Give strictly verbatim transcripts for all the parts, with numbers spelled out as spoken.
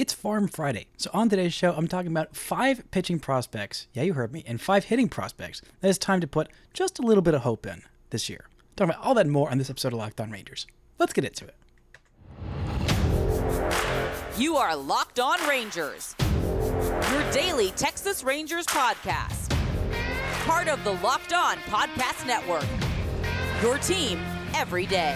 It's Farm Friday. So on today's show, I'm talking about five pitching prospects, yeah, you heard me, and five hitting prospects that it's time to put just a little bit of hope in this year. I'm talking about all that and more on this episode of Locked On Rangers. Let's get into it. You are Locked On Rangers, your daily Texas Rangers podcast. Part of the Locked On Podcast Network, your team every day.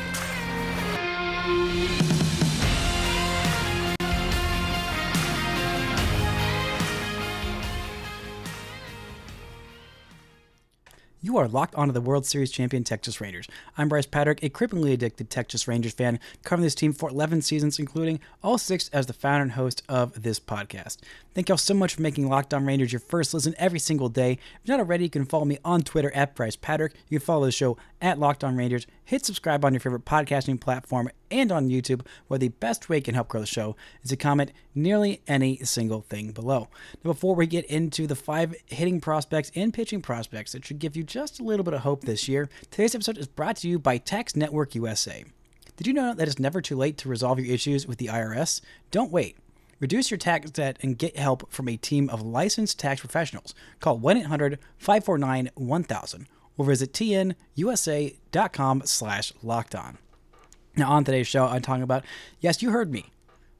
You are locked onto the World Series champion Texas Rangers. I'm Bryce Patrick, a cripplingly addicted Texas Rangers fan, covering this team for eleven seasons, including all six as the founder and host of this podcast. Thank y'all so much for making Locked On Rangers your first listen every single day. If you're not already, you can follow me on Twitter at Bryce Patrick. You can follow the show at Locked On Rangers. Hit subscribe on your favorite podcasting platform and on YouTube, where the best way you can help grow the show is to comment nearly any single thing below. Now, before we get into the five hitting prospects and pitching prospects that should give you just a little bit of hope this year, today's episode is brought to you by Tax Network U S A. Did you know that it's never too late to resolve your issues with the I R S? Don't wait. Reduce your tax debt and get help from a team of licensed tax professionals. Call one eight hundred, five four nine, one thousand or visit T N U S A dot com slash locked on. Now, on today's show, I'm talking about, yes, you heard me,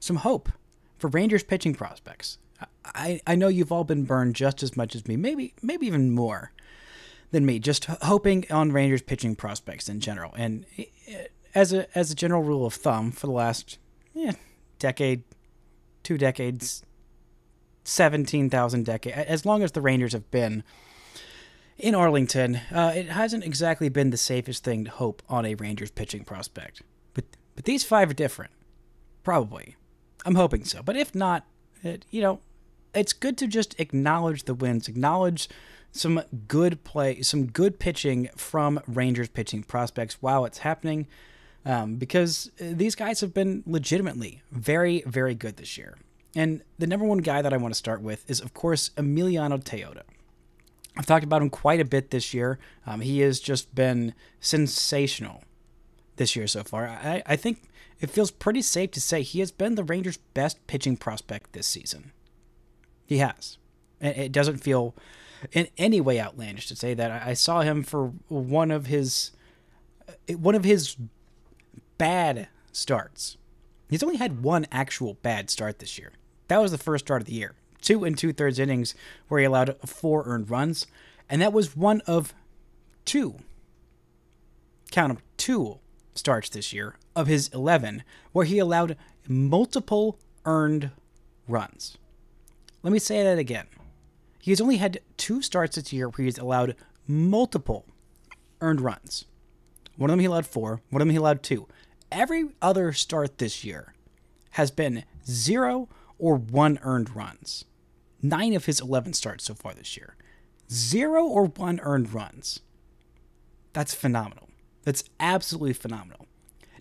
some hope for Rangers pitching prospects. I, I know you've all been burned just as much as me, maybe maybe even more than me, just hoping on Rangers pitching prospects in general. And as a as a general rule of thumb, for the last yeah, decade, two decades, seventeen thousand decades, as long as the Rangers have been in Arlington, uh, it hasn't exactly been the safest thing to hope on a Rangers pitching prospect. But but these five are different. Probably. I'm hoping so. But if not, it, you know, it's good to just acknowledge the wins, acknowledge some good play, some good pitching from Rangers pitching prospects while it's happening, um, because these guys have been legitimately very, very good this year. And the number one guy that I want to start with is, of course, Emiliano Tejada. I've talked about him quite a bit this year. Um, he has just been sensational this year so far. I, I think it feels pretty safe to say he has been the Rangers' best pitching prospect this season. He has. And it doesn't feel in any way outlandish to say that. I saw him for one of his one of his bad starts. He's only had one actual bad start this year. That was the first start of the year. Two and two-thirds innings where he allowed four earned runs. And that was one of two, count them, two starts this year of his eleven where he allowed multiple earned runs. Let me say that again. He's only had two starts this year where he's allowed multiple earned runs. One of them he allowed four, one of them he allowed two. Every other start this year has been zero or one earned runs. Nine of his eleven starts so far this year. Zero or one earned runs. That's phenomenal. That's absolutely phenomenal.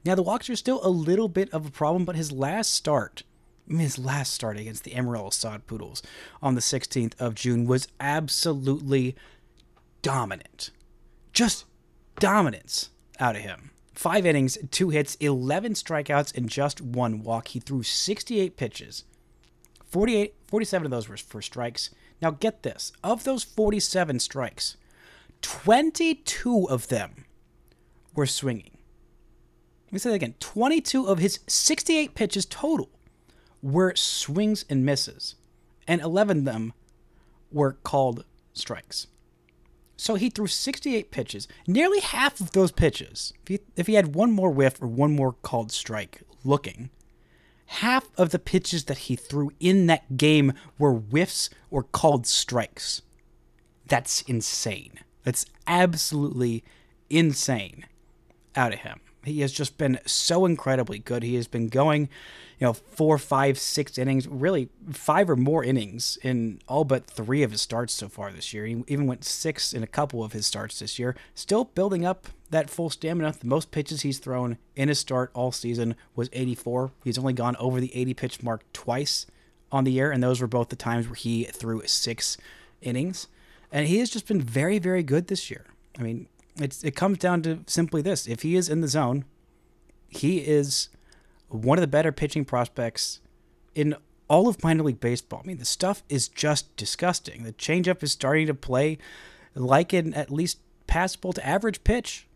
Now, the walks are still a little bit of a problem, but his last start, his last start against the Amarillo Sod Poodles on the sixteenth of June was absolutely dominant. Just dominance out of him. Five innings, two hits, eleven strikeouts, and just one walk. He threw sixty-eight pitches. forty-eight, forty-seven of those were for strikes. Now get this. Of those forty-seven strikes, twenty-two of them were swinging. Let me say that again. twenty-two of his sixty-eight pitches total were swings and misses, and eleven of them were called strikes. So he threw sixty-eight pitches. Nearly half of those pitches, if he, if he had one more whiff or one more called strike looking, half of the pitches that he threw in that game were whiffs or called strikes. That's insane. That's absolutely insane out of him. He has just been so incredibly good. He has been going, you know, four, five, six innings, really five or more innings in all but three of his starts so far this year. He even went six in a couple of his starts this year. Still building up that full stamina. The most pitches he's thrown in his start all season was eighty-four. He's only gone over the eighty-pitch mark twice on the year, and those were both the times where he threw six innings. And he has just been very, very good this year. I mean, It's, it comes down to simply this. If he is in the zone, he is one of the better pitching prospects in all of minor league baseball. I mean, the stuff is just disgusting. The changeup is starting to play like an at least passable to average pitch.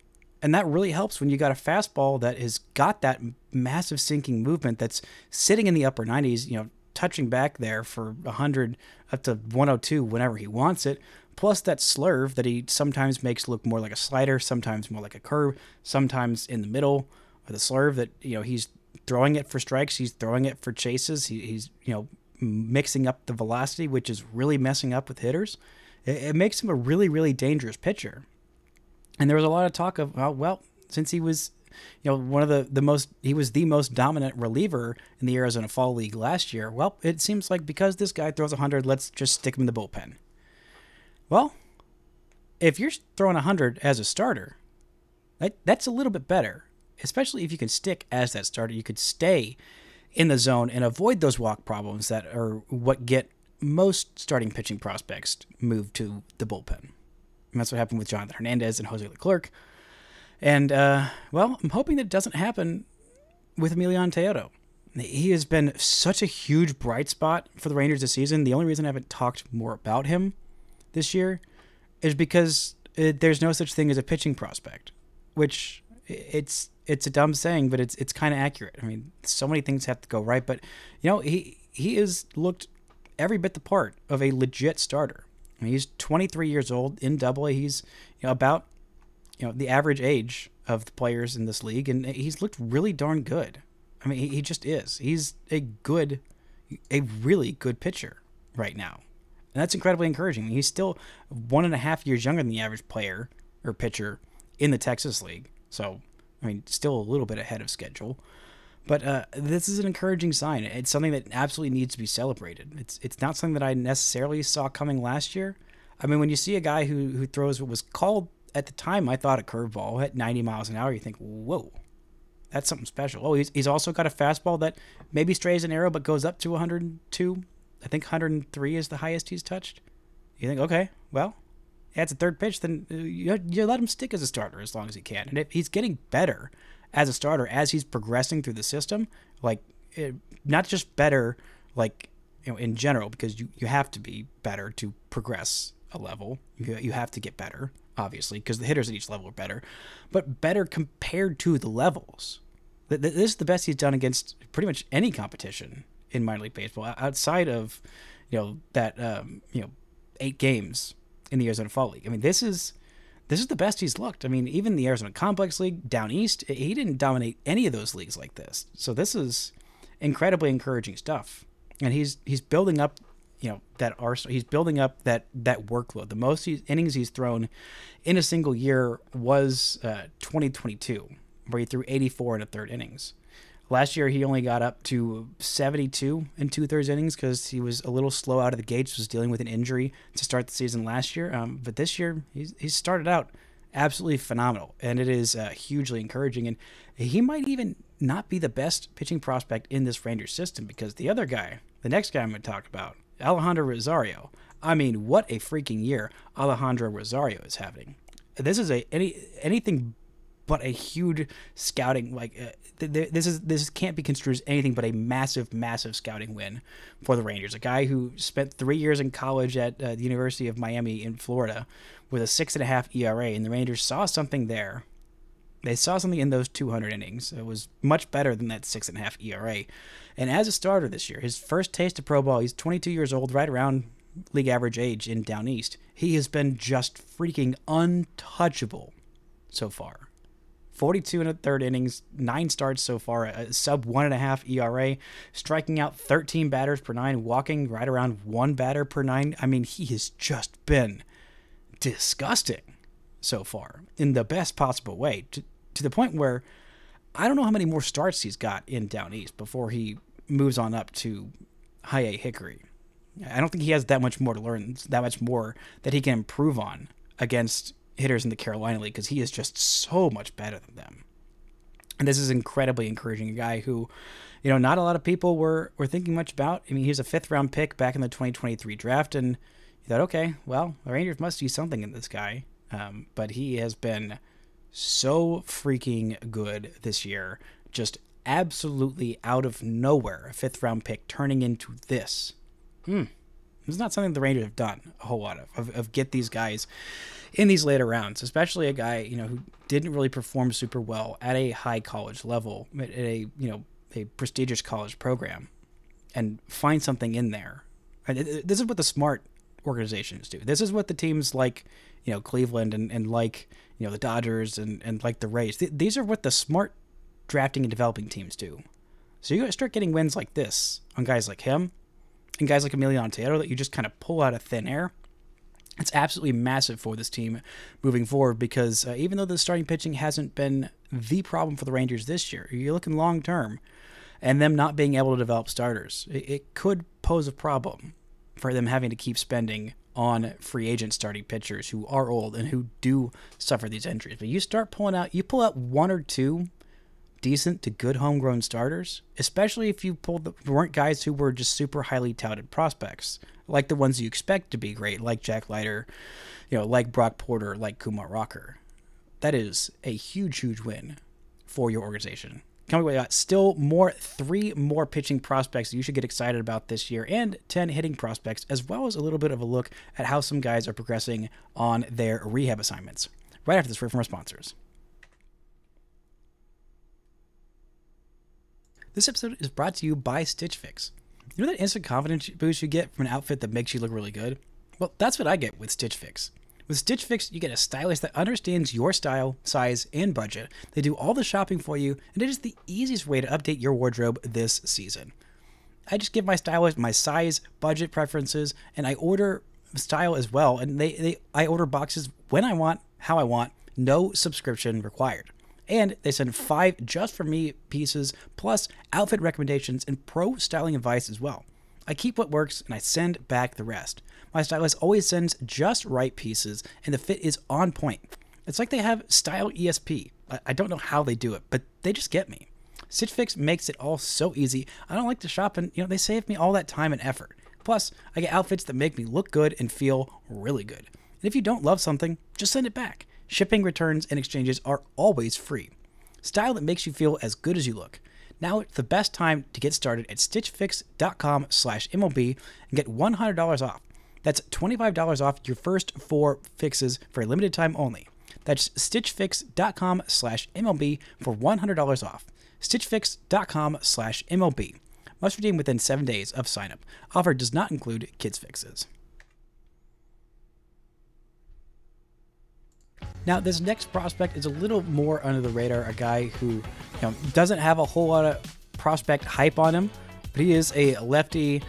And that really helps when you got a fastball that has got that massive sinking movement that's sitting in the upper nineties, you know, touching back there for one hundred up to one oh two whenever he wants it, plus that slurve that he sometimes makes look more like a slider, sometimes more like a curve, sometimes in the middle, or the slurve that, you know, he's throwing it for strikes, he's throwing it for chases, he, he's, you know, mixing up the velocity, which is really messing up with hitters. It, it makes him a really, really dangerous pitcher. And there was a lot of talk of, well, well since he was, you know, one of the, the most, he was the most dominant reliever in the Arizona Fall League last year. Well, it seems like because this guy throws one hundred, let's just stick him in the bullpen. Well, if you're throwing one hundred as a starter, that, that's a little bit better, especially if you can stick as that starter. You could stay in the zone and avoid those walk problems that are what get most starting pitching prospects moved to the bullpen. And that's what happened with Jonathan Hernandez and Jose Leclerc. And, uh, well, I'm hoping that it doesn't happen with Emiliano Teodoro. He has been such a huge bright spot for the Rangers this season. The only reason I haven't talked more about him this year is because it, there's no such thing as a pitching prospect, which it's it's a dumb saying, but it's it's kind of accurate. I mean, so many things have to go right. But, you know, he, he has looked every bit the part of a legit starter. I mean, he's twenty-three years old in Double A. He's, you know, about, you know, the average age of the players in this league, and he's looked really darn good. I mean, he, he just is. He's a good, a really good pitcher right now, and that's incredibly encouraging. He's still one and a half years younger than the average player or pitcher in the Texas League, so I mean, still a little bit ahead of schedule. But uh, this is an encouraging sign. It's something that absolutely needs to be celebrated. It's it's not something that I necessarily saw coming last year. I mean, when you see a guy who, who throws what was called at the time, I thought a curveball at ninety miles an hour, you think, whoa, that's something special. Oh, he's, he's also got a fastball that maybe strays an arrow but goes up to one oh two. I think one oh three is the highest he's touched. You think, okay, well, that's a third pitch, then you, you let him stick as a starter as long as he can. And if he's getting better as a starter, as he's progressing through the system, like it, not just better, like, you know, in general, because you, you have to be better to progress a level. You, you have to get better, obviously, because the hitters at each level are better, but better compared to the levels. This is the best he's done against pretty much any competition in minor league baseball outside of, you know, that, um, you know, eight games in the Arizona Fall League. I mean, this is, This is the best he's looked. I mean, even the Arizona Complex League down east, he didn't dominate any of those leagues like this. So this is incredibly encouraging stuff. And he's he's building up, you know, that arsenal. He's building up that that workload. The most he's, innings he's thrown in a single year was uh, twenty twenty-two, where he threw eighty-four in a third innings. Last year, he only got up to seventy-two in two-thirds innings because he was a little slow out of the gates, was dealing with an injury to start the season last year. Um, but this year, he's, he's started out absolutely phenomenal, and it is uh, hugely encouraging. And he might even not be the best pitching prospect in this Rangers system because the other guy, the next guy I'm going to talk about, Alejandro Rosario. I mean, what a freaking year Alejandro Rosario is having. This is a any anything but a huge scouting, like uh, th th this is this can't be construed as anything but a massive, massive scouting win for the Rangers. A guy who spent three years in college at uh, the University of Miami in Florida with a six and a half E R A, and the Rangers saw something there. They saw something in those two hundred innings. It was much better than that six and a half E R A. And as a starter this year, his first taste of pro ball, he's twenty-two years old, right around league average age in down east. He has been just freaking untouchable so far. forty-two and a third innings, nine starts so far, a sub one and a half E R A, striking out thirteen batters per nine, walking right around one batter per nine. I mean, he has just been disgusting so far in the best possible way, to, to the point where I don't know how many more starts he's got in down east before he moves on up to high A Hickory. I don't think he has that much more to learn, that much more that he can improve on against hitters in the Carolina League, because he is just so much better than them. And this is incredibly encouraging. A guy who, you know, not a lot of people were, were thinking much about. I mean, he was a fifth round pick back in the twenty twenty-three draft, and you thought, okay, well, the Rangers must do something in this guy. Um, but he has been so freaking good this year, just absolutely out of nowhere, a fifth round pick turning into this. Hmm. This is not something the Rangers have done a whole lot of, of, of get these guys in these later rounds, especially a guy, you know, who didn't really perform super well at a high college level, at a, you know, a prestigious college program, and find something in there. And it, it, this is what the smart organizations do. This is what the teams like, you know, Cleveland and, and like, you know, the Dodgers and, and like the Rays. Th these are what the smart drafting and developing teams do. So you gotta start getting wins like this on guys like him, and guys like Emiliano Teodoro that you just kind of pull out of thin air. It's absolutely massive for this team moving forward, because uh, even though the starting pitching hasn't been the problem for the Rangers this year, you're looking long term, and them not being able to develop starters, it, it could pose a problem for them having to keep spending on free agent starting pitchers who are old and who do suffer these injuries. But you start pulling out, you pull out one or two decent to good homegrown starters, especially if you pulled the, weren't guys who were just super highly touted prospects, like the ones you expect to be great, like Jack Leiter, you know, like Brock Porter, like Kumar Rocker. That is a huge, huge win for your organization. Coming away, got still more, three more pitching prospects that you should get excited about this year, and ten hitting prospects, as well as a little bit of a look at how some guys are progressing on their rehab assignments. Right after this, we're from our sponsors. This episode is brought to you by Stitch Fix. You know that instant confidence boost you get from an outfit that makes you look really good? Well, that's what I get with Stitch Fix. With Stitch Fix, you get a stylist that understands your style, size, and budget. They do all the shopping for you, and it is the easiest way to update your wardrobe this season. I just give my stylist my size, budget preferences, and I order style as well, and they, they I order boxes when I want, how I want, no subscription required. And they send five just for me pieces, plus outfit recommendations and pro styling advice as well. I keep what works and I send back the rest. My stylist always sends just right pieces, and the fit is on point. It's like they have style E S P. I don't know how they do it, but they just get me. Stitch Fix makes it all so easy. I don't like to shop, and you know, they save me all that time and effort. Plus, I get outfits that make me look good and feel really good. And if you don't love something, just send it back. Shipping, returns, and exchanges are always free. Style that makes you feel as good as you look. Now it's the best time to get started at stitch fix dot com slash M L B and get one hundred dollars off. That's twenty-five dollars off your first four fixes for a limited time only. That's stitch fix dot com slash M L B for one hundred dollars off. stitch fix dot com slash M L B. Must redeem within seven days of sign-up. Offer does not include kids fixes. Now, this next prospect is a little more under the radar, a guy who, you know, doesn't have a whole lot of prospect hype on him, but he is a lefty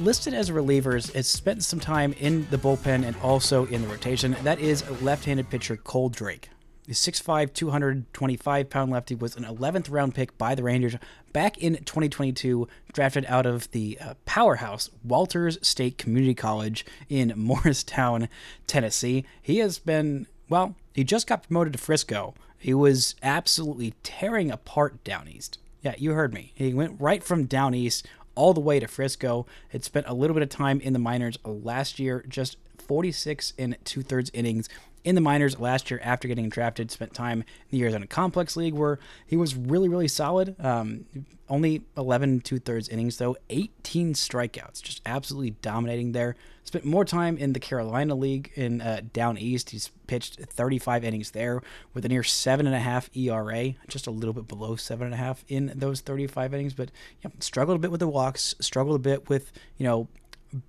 listed as relievers, has spent some time in the bullpen and also in the rotation. That is left-handed pitcher Cole Drake. The six five, two twenty-five pound lefty was an eleventh round pick by the Rangers back in twenty twenty-two, drafted out of the uh, powerhouse Walters State Community College in Morristown, Tennessee. He has been, well, he just got promoted to Frisco. He was absolutely tearing apart down east. Yeah, you heard me. He went right from down east all the way to Frisco. Had spent a little bit of time in the minors last year, just forty-six and two-thirds innings in the minors last year after getting drafted. Spent time in the Arizona Complex League where he was really, really solid. Um, only eleven and two-thirds innings, though. eighteen strikeouts, just absolutely dominating there. Spent more time in the Carolina League in uh, down east. He's pitched thirty-five innings there with a near seven point five E R A, just a little bit below seven point five in those thirty-five innings. But yeah, struggled a bit with the walks, struggled a bit with, you know,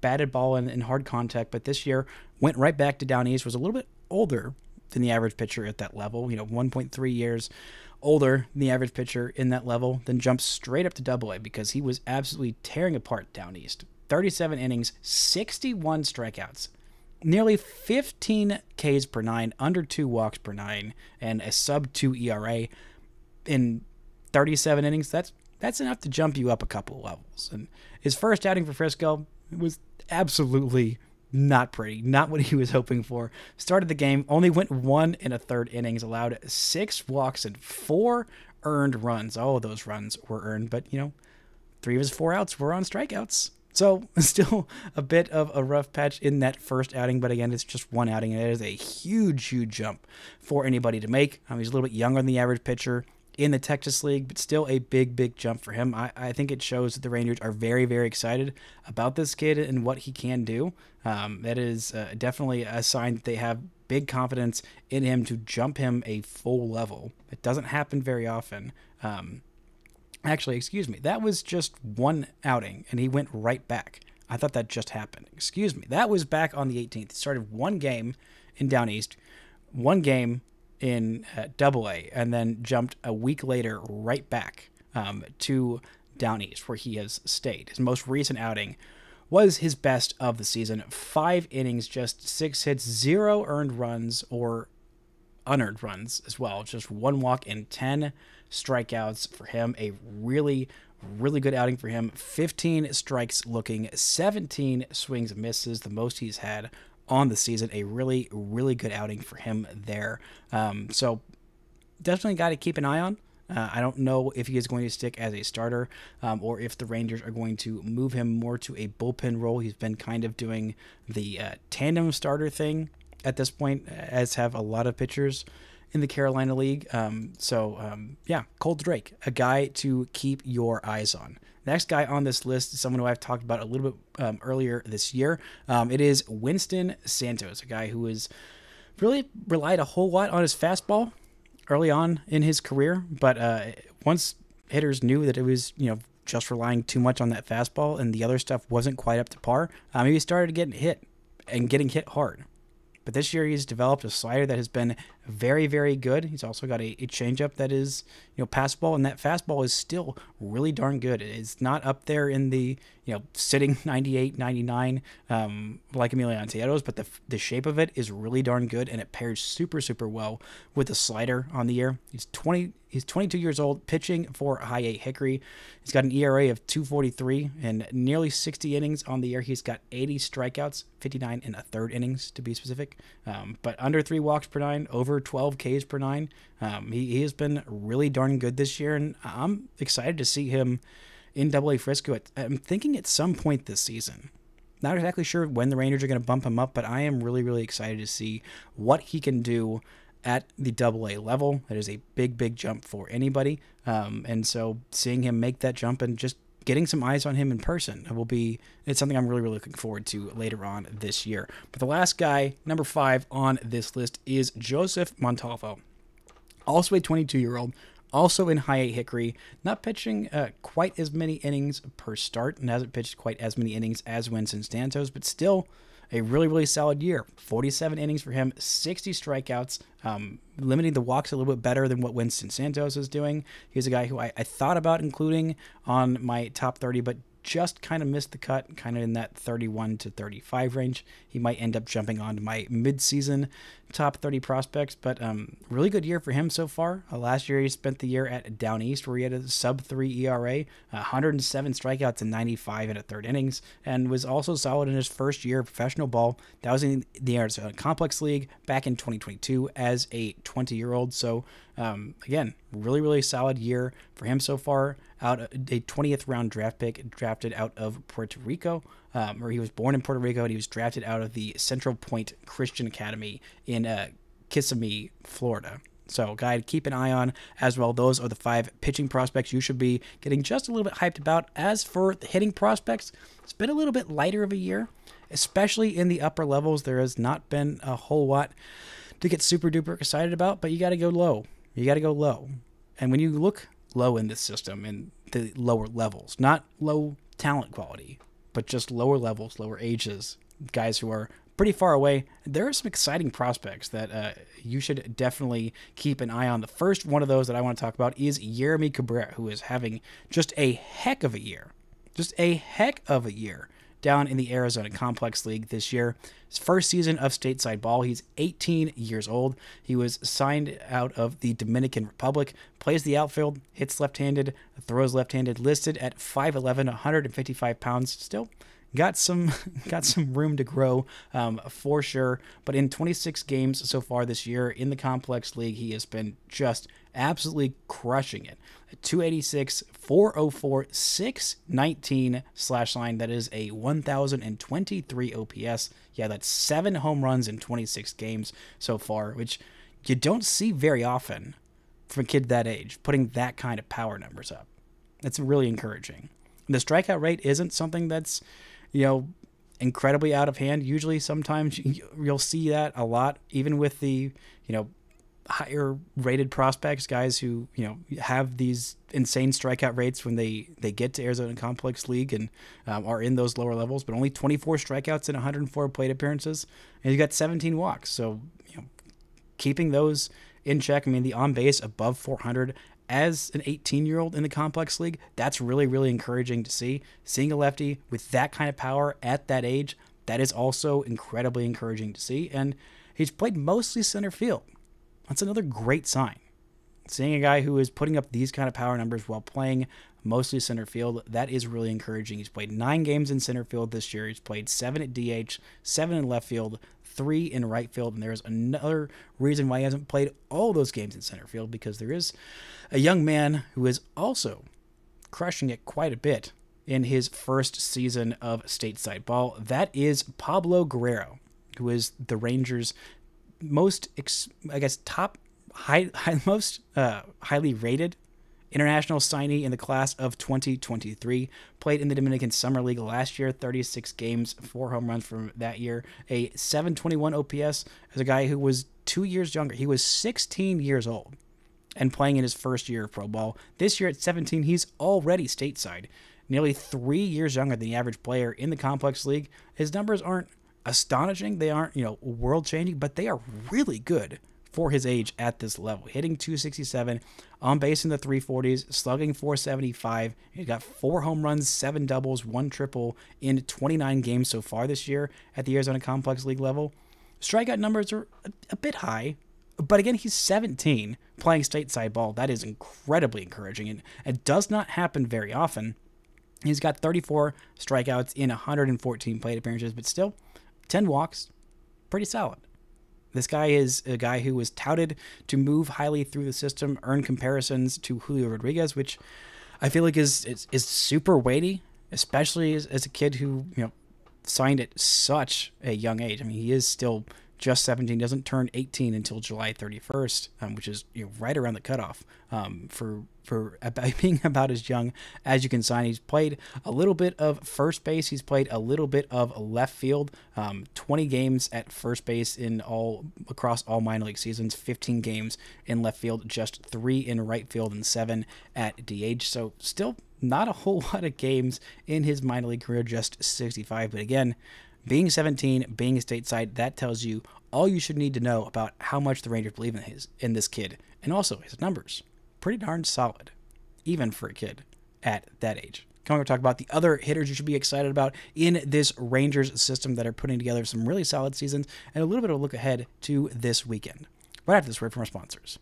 batted ball and, and hard contact. But this year, went right back to down east, was a little bit older than the average pitcher at that level, you know, one point three years older than the average pitcher in that level, then jumped straight up to Double A because he was absolutely tearing apart down east. thirty-seven innings, sixty-one strikeouts, nearly fifteen Ks per nine, under two walks per nine, and a sub two E R A in thirty-seven innings. That's that's enough to jump you up a couple levels. And his first outing for Frisco was absolutely not pretty, not what he was hoping for. Started the game, only went one and a third innings, allowed six walks and four earned runs. All of those runs were earned, but you know, three of his four outs were on strikeouts. So still a bit of a rough patch in that first outing, but again, it's just one outing, and it is a huge, huge jump for anybody to make. Um, he's a little bit younger than the average pitcher. in the Texas League, but still a big, big jump for him. I, I think it shows that the Rangers are very, very excited about this kid and what he can do. Um, that is uh, definitely a sign that they have big confidence in him to jump him a full level. It doesn't happen very often. Um, actually, excuse me, that was just one outing, and he went right back. I thought that just happened. Excuse me, that was back on the eighteenth. He started one game in Down East, one game in uh, Double A, and then jumped a week later right back um, to Down East, where he has stayed. His most recent outing was his best of the season. Five innings, just six hits, zero earned runs or unearned runs as well. Just one walk and ten strikeouts for him. A really, really good outing for him. fifteen strikes looking, seventeen swings and misses, the most he's had on the season. A really, really good outing for him there. Um, so definitely got to keep an eye on. Uh, I don't know if he is going to stick as a starter um, or if the Rangers are going to move him more to a bullpen role. He's been kind of doing the uh, tandem starter thing at this point, as have a lot of pitchers in the Carolina League. Um, so, um, yeah, Cole Drake, a guy to keep your eyes on. Next guy on this list is someone who I've talked about a little bit um, earlier this year. Um, it is Winston Santos, a guy who has really relied a whole lot on his fastball early on in his career, but uh, once hitters knew that it was, you know, just relying too much on that fastball and the other stuff wasn't quite up to par, um, he started getting hit and getting hit hard. But this year he's developed a slider that has been very, very good. He's also got a, a changeup that is, you know, passable, and that fastball is still really darn good. It's not up there in the, you know, sitting ninety-eight, ninety-nine um, like Emiliano Teodoro's, but the the shape of it is really darn good, and it pairs super, super well with the slider on the year. He's twenty. He's twenty-two years old, pitching for High-A Hickory. He's got an E R A of two forty-three and nearly sixty innings on the year. He's got eighty strikeouts, fifty-nine and a third innings to be specific, um, but under three walks per nine, over twelve Ks per nine. Um, he, he has been really darn good this year, and I'm excited to see him in Double A Frisco. At, I'm thinking at some point this season. Not exactly sure when the Rangers are going to bump him up, but I am really, really excited to see what he can do at the Double A level. That is a big, big jump for anybody. Um, and so seeing him make that jump and just getting some eyes on him in person will be, it's something I'm really, really looking forward to later on this year. But the last guy, number five on this list, is Joseph Montalvo, also a twenty-two-year-old, also in High-A Hickory, not pitching uh, quite as many innings per start and hasn't pitched quite as many innings as Winston Santos, but still a really, really solid year. forty-seven innings for him, sixty strikeouts, um, limiting the walks a little bit better than what Winston Santos is doing. He's a guy who I, I thought about including on my top thirty, but just kind of missed the cut, kind of in that thirty-one to thirty-five range. He might end up jumping onto my midseason top thirty prospects, but um, really good year for him so far. Uh, last year, he spent the year at Down East, where he had a sub three E R A, one hundred seven strikeouts and ninety-five and a third innings, and was also solid in his first year of professional ball. That was in the Arizona Complex League back in twenty twenty-two as a twenty-year-old. So, um, again, really, really solid year for him so far. Out a twentieth round draft pick, drafted out of Puerto Rico, um, or he was born in Puerto Rico, and he was drafted out of the Central Point Christian Academy in uh, Kissimmee, Florida. So, guy to keep an eye on as well. Those are the five pitching prospects you should be getting just a little bit hyped about. As for the hitting prospects, it's been a little bit lighter of a year, especially in the upper levels. There has not been a whole lot to get super duper excited about, but you got to go low. You got to go low. And when you look low in this system, in the lower levels, not low talent quality, but just lower levels, lower ages, guys who are pretty far away, there are some exciting prospects that uh, you should definitely keep an eye on. The first one of those that I want to talk about is Yeremy Cabrera, who is having just a heck of a year, just a heck of a year down in the Arizona Complex League this year. His first season of stateside ball, he's eighteen years old. He was signed out of the Dominican Republic, plays the outfield, hits left-handed, throws left-handed, listed at five eleven, one hundred fifty-five pounds. Still got some got some room to grow um, for sure, but in twenty-six games so far this year in the Complex League, he has been just absolutely crushing it. two eighty-six, four oh four, six nineteen slash line. That is a one thousand twenty-three O P S. Yeah, that's seven home runs in twenty-six games so far, which you don't see very often from a kid that age, putting that kind of power numbers up. That's really encouraging. And the strikeout rate isn't something that's, you know, incredibly out of hand. Usually sometimes you'll see that a lot, even with the, you know, higher rated prospects, guys who, you know, have these insane strikeout rates when they, they get to Arizona Complex League and um, are in those lower levels, but only twenty-four strikeouts in one hundred four plate appearances, and you got seventeen walks. So, you know, keeping those in check. I mean, the on base above four hundred as an eighteen-year-old in the Complex League, that's really, really encouraging to see. Seeing a lefty with that kind of power at that age, that is also incredibly encouraging to see. And he's played mostly center field. That's another great sign. Seeing a guy who is putting up these kind of power numbers while playing mostly center field, that is really encouraging. He's played nine games in center field this year. He's played seven at D H, seven in left field, three in right field. And there's another reason why he hasn't played all those games in center field, because there is a young man who is also crushing it quite a bit in his first season of stateside ball. That is Pablo Guerrero, who is the Rangers' most, I guess, top, high, high most uh, highly rated international signee in the class of twenty twenty-three. Played in the Dominican Summer League last year, thirty-six games, four home runs from that year, a seven twenty-one O P S, as a guy who was two years younger. He was sixteen years old and playing in his first year of pro ball. This year at seventeen, he's already stateside, nearly three years younger than the average player in the Complex League. His numbers aren't astonishing. They aren't, you know, world-changing, but they are really good for his age at this level. Hitting two sixty-seven, on base in the three forties, slugging four seventy-five. He's got four home runs, seven doubles, one triple in twenty-nine games so far this year at the Arizona Complex League level. Strikeout numbers are a, a bit high, but again, he's seventeen playing stateside ball. That is incredibly encouraging, and it does not happen very often. He's got thirty-four strikeouts in one hundred fourteen plate appearances, but still, ten walks, pretty solid. This guy is a guy who was touted to move highly through the system, earn comparisons to Julio Rodriguez, which I feel like is is, is super weighty, especially as, as a kid who, you know, signed at such a young age. I mean, he is still just seventeen, doesn't turn eighteen until July thirty-first, um, which is, you know, right around the cutoff um, for for about being about as young as you can sign. He's played a little bit of first base. He's played a little bit of left field, um, twenty games at first base in all across all minor league seasons, fifteen games in left field, just three in right field, and seven at D H. So still not a whole lot of games in his minor league career, just sixty-five. But again, being seventeen, being stateside, that tells you all you should need to know about how much the Rangers believe in his in this kid, and also his numbers. Pretty darn solid, even for a kid at that age. Coming up, talk about the other hitters you should be excited about in this Rangers system that are putting together some really solid seasons, and a little bit of a look ahead to this weekend. Right after this word from our sponsors.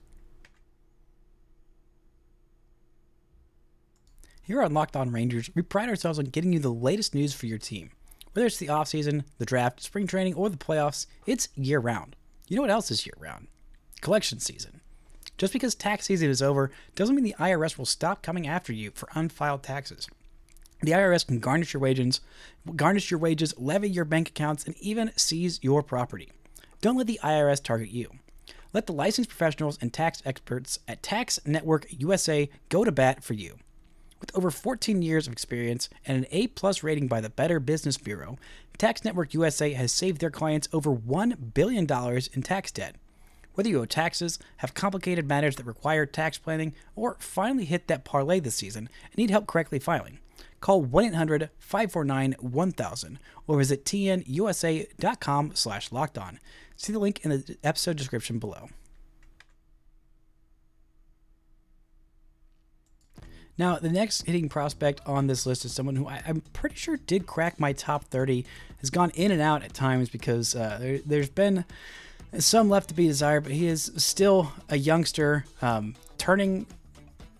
Here on Locked On Rangers, we pride ourselves on getting you the latest news for your team. Whether it's the offseason, the draft, spring training, or the playoffs, it's year-round. You know what else is year-round? Collection season. Just because tax season is over doesn't mean the I R S will stop coming after you for unfiled taxes. The I R S can garnish your wages, garnish your wages, levy your bank accounts, and even seize your property. Don't let the I R S target you. Let the licensed professionals and tax experts at Tax Network U S A go to bat for you. With over fourteen years of experience and an A plus rating by the Better Business Bureau, Tax Network U S A has saved their clients over one billion dollars in tax debt. Whether you owe taxes, have complicated matters that require tax planning, or finally hit that parlay this season and need help correctly filing, call one eight hundred, five four nine, one thousand or visit T N U S A dot com slash locked on. See the link in the episode description below. Now, the next hitting prospect on this list is someone who I, I'm pretty sure did crack my top thirty, has gone in and out at times because uh, there, there's been some left to be desired, but he is still a youngster um, turning,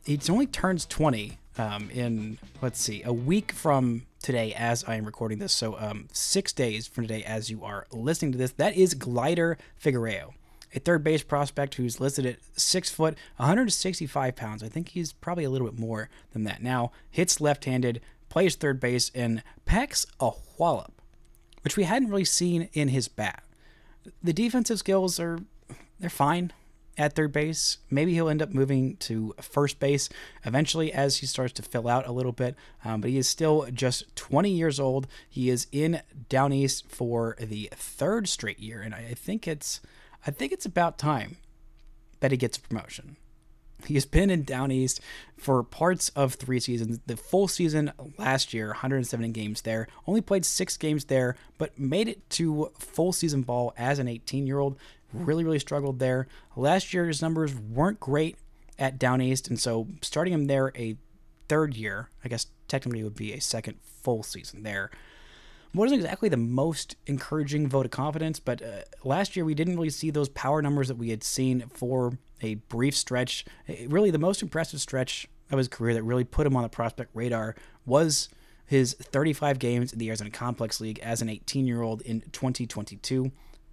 he only turns twenty um, in, let's see, a week from today as I am recording this, so um, six days from today as you are listening to this. That is Glider Figueroa, a third base prospect who's listed at six foot, one hundred sixty-five pounds. I think he's probably a little bit more than that now. Hits left-handed, plays third base, and packs a wallop, which we hadn't really seen in his bat. The defensive skills are, they're fine. at third base. Maybe he'll end up moving to first base eventually as he starts to fill out a little bit, um, but he is still just twenty years old. He is in Down East for the third straight year, and I think it's I think it's about time that he gets a promotion. He has been in Down East for parts of three seasons. The full season last year, one hundred seventy games there, only played six games there, but made it to full season ball as an eighteen-year-old. Really, really struggled there. Last year, his numbers weren't great at Down East, and so starting him there a third year, I guess technically it would be a second full season there, wasn't exactly the most encouraging vote of confidence, but uh, last year we didn't really see those power numbers that we had seen for a brief stretch. It, really, the most impressive stretch of his career that really put him on the prospect radar was his thirty-five games in the Arizona Complex League as an eighteen-year-old in twenty twenty-two.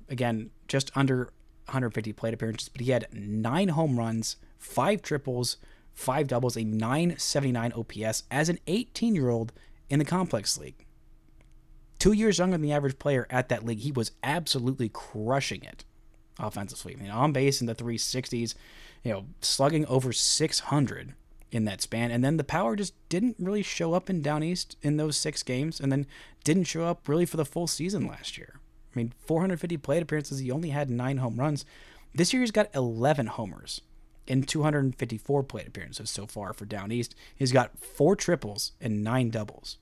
Again, just under one hundred fifty plate appearances, but he had nine home runs, five triples, five doubles, a nine seventy-nine O P S as an eighteen-year-old in the Complex League. Two years younger than the average player at that league, he was absolutely crushing it offensively. I mean, on base in the three sixties, you know, slugging over six hundred in that span. And then the power just didn't really show up in Down East in those six games, and then didn't show up really for the full season last year. I mean, four hundred fifty plate appearances, he only had nine home runs. This year he's got eleven homers in two hundred fifty-four plate appearances so far for Down East. He's got four triples and nine doubles.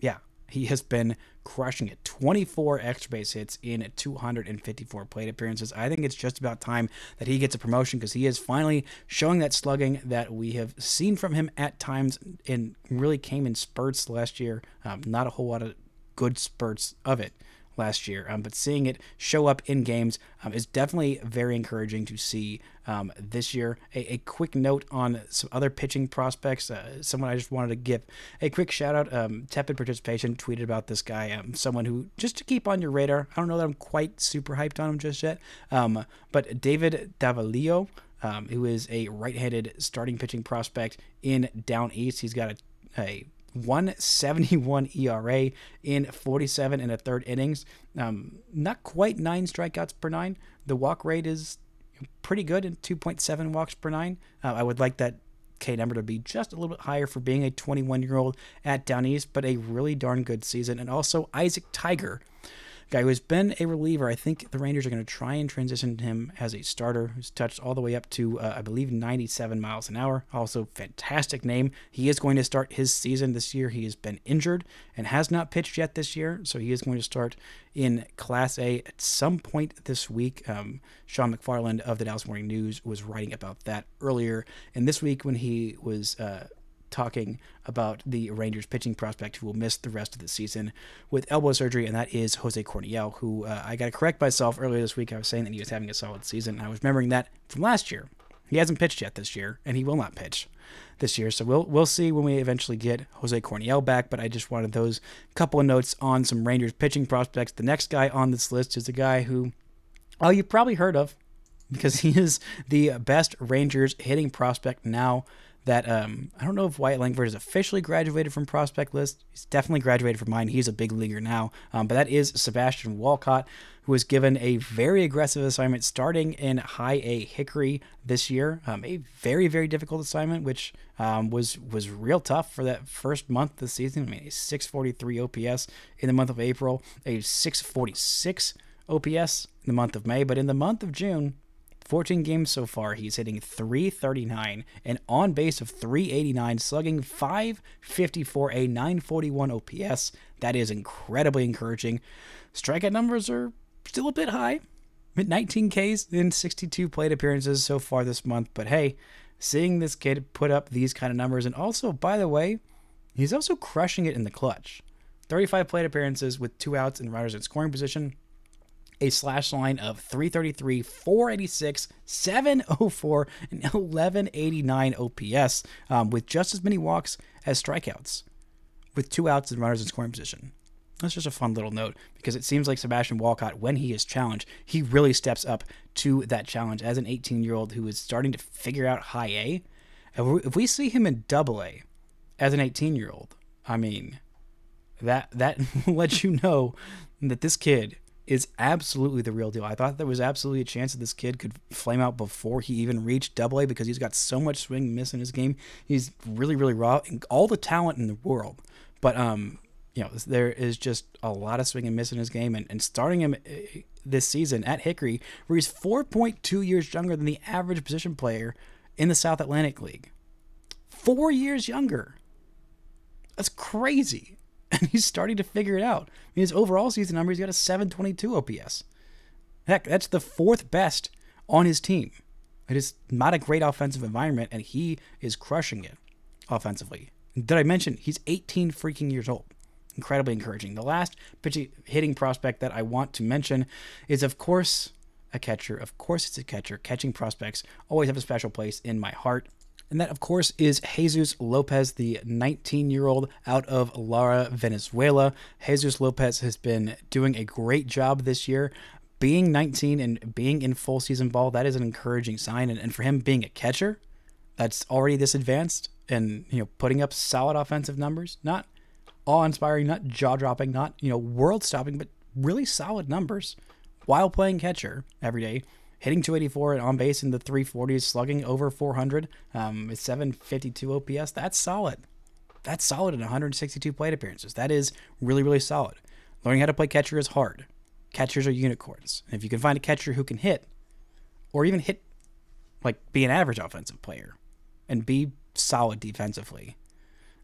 Yeah. He has been crushing it. twenty-four extra base hits in two hundred fifty-four plate appearances. I think it's just about time that he gets a promotion because he is finally showing that slugging that we have seen from him at times and really came in spurts last year. Um, not a whole lot of good spurts of it last year, um, but seeing it show up in games um, is definitely very encouraging to see um, this year. A, a quick note on some other pitching prospects, uh, someone I just wanted to give a quick shout out, um, Tepid Participation tweeted about this guy, um, someone who, just to keep on your radar, I don't know that I'm quite super hyped on him just yet, um, but David Davalio, um, who is a right-handed starting pitching prospect in Down East. He's got a, a one seventy-one E R A in forty-seven and a third innings. Um, not quite nine strikeouts per nine. The walk rate is pretty good at two point seven walks per nine. Uh, I would like that K number to be just a little bit higher for being a twenty-one-year-old at Down East, but a really darn good season. And also Isaac Tiger, guy who has been a reliever. I think the Rangers are going to try and transition him as a starter, who's touched all the way up to, uh, I believe, ninety-seven miles an hour. Also, fantastic name. He is going to start his season this year. He has been injured and has not pitched yet this year, so he is going to start in Class A at some point this week. Um, Sean McFarland of the Dallas Morning News was writing about that earlier, and this week when he was uh, talking about the Rangers pitching prospect who will miss the rest of the season with elbow surgery, and that is Jose Corniel, who uh, I got to correct myself earlier this week. I was saying that he was having a solid season, and I was remembering that from last year. He hasn't pitched yet this year, and he will not pitch this year, so we'll we'll see when we eventually get Jose Corniel back, but I just wanted those couple of notes on some Rangers pitching prospects. The next guy on this list is a guy who, oh, you've probably heard of, because he is the best Rangers hitting prospect now that um, I don't know if Wyatt Langford has officially graduated from prospect list. He's definitely graduated from mine. He's a big leaguer now. Um, but that is Sebastian Walcott, who was given a very aggressive assignment starting in High A Hickory this year. Um, a very, very difficult assignment, which um, was was real tough for that first month of the season. I mean, a six forty-three O P S in the month of April, a six forty-six O P S in the month of May. But in the month of June, fourteen games so far, he's hitting three thirty-nine, an on base of three eighty-nine, slugging five fifty-four, a nine forty-one O P S. That is incredibly encouraging. Strikeout numbers are still a bit high, at nineteen Ks in sixty-two plate appearances so far this month. But hey, seeing this kid put up these kind of numbers, and also, by the way, he's also crushing it in the clutch. thirty-five plate appearances with two outs and runners in scoring position. A slash line of three thirty-three, four eighty-six, seven oh four, and eleven eighty-nine O P S, um, with just as many walks as strikeouts, with two outs and runners in scoring position. That's just a fun little note, because it seems like Sebastian Walcott, when he is challenged, he really steps up to that challenge as an eighteen-year-old who is starting to figure out High A. If we see him in Double A as an eighteen-year-old, I mean, that that will let you know that this kid is absolutely the real deal. I thought there was absolutely a chance that this kid could flame out before he even reached double A because he's got so much swing and miss in his game. He's really, really raw and all the talent in the world. But, um, you know, there is just a lot of swing and miss in his game. And, and starting him this season at Hickory, where he's four point two years younger than the average position player in the South Atlantic League. Four years younger. That's crazy. And he's starting to figure it out. I mean, his overall season number, he's got a seven twenty-two O P S. Heck, that's the fourth best on his team. It is not a great offensive environment, and he is crushing it offensively. Did I mention he's eighteen freaking years old? Incredibly encouraging. The last pitching hitting prospect that I want to mention is, of course, a catcher. Of course, it's a catcher. Catching prospects always have a special place in my heart. And that, of course, is Jesus Lopez, the nineteen-year-old out of Lara, Venezuela. Jesus Lopez has been doing a great job this year. Being nineteen and being in full season ball, that is an encouraging sign. And, and for him being a catcher, that's already this advanced and, you know, putting up solid offensive numbers, not awe-inspiring, not jaw-dropping, not, you know, world-stopping, but really solid numbers while playing catcher every day. Hitting two eighty-four and on base in the three forties, slugging over four hundred, um, seven fifty-two O P S. That's solid. That's solid in one hundred sixty-two plate appearances. That is really, really solid. Learning how to play catcher is hard. Catchers are unicorns. And if you can find a catcher who can hit, or even hit, like be an average offensive player and be solid defensively,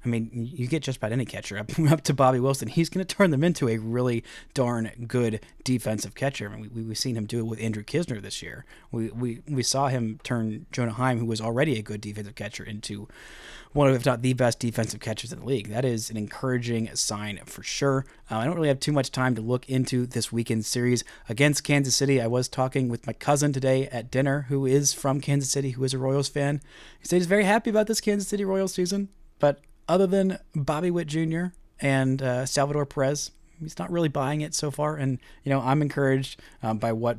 I mean, you get just about any catcher up, up to Bobby Wilson. He's going to turn them into a really darn good defensive catcher. I mean, we, we've seen him do it with Andrew Kisner this year. We, we we saw him turn Jonah Heim, who was already a good defensive catcher, into one of, if not the best defensive catchers in the league. That is an encouraging sign for sure. Uh, I don't really have too much time to look into this weekend series against Kansas City. I was talking with my cousin today at dinner, who is from Kansas City, who is a Royals fan. He said he's very happy about this Kansas City Royals season, but other than Bobby Witt Junior and uh, Salvador Perez, he's not really buying it so far. And, you know, I'm encouraged um, by what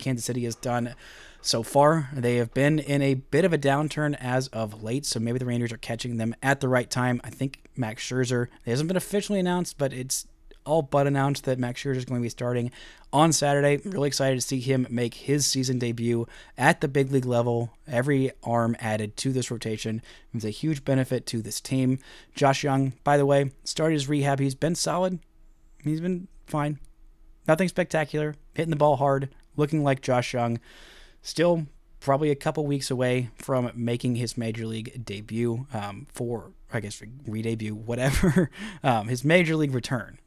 Kansas City has done so far. They have been in a bit of a downturn as of late, so maybe the Rangers are catching them at the right time. I think Max Scherzer, it hasn't been officially announced, but it's all but announced that Max Scherzer is going to be starting on Saturday. I'm really excited to see him make his season debut at the big league level. Every arm added to this rotation is a huge benefit to this team. Josh Jung, by the way, started his rehab. He's been solid. He's been fine. Nothing spectacular. Hitting the ball hard. Looking like Josh Jung. Still probably a couple weeks away from making his major league debut um, for, I guess, re-debut, whatever, um, his major league return.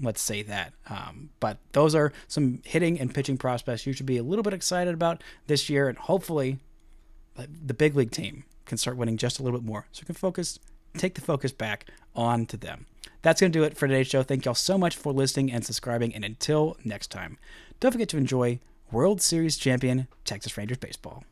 Let's say that. Um, but those are some hitting and pitching prospects you should be a little bit excited about this year. And hopefully the big league team can start winning just a little bit more, so you can focus, take the focus back onto them. That's going to do it for today's show. Thank y'all so much for listening and subscribing. And until next time, don't forget to enjoy World Series champion Texas Rangers baseball.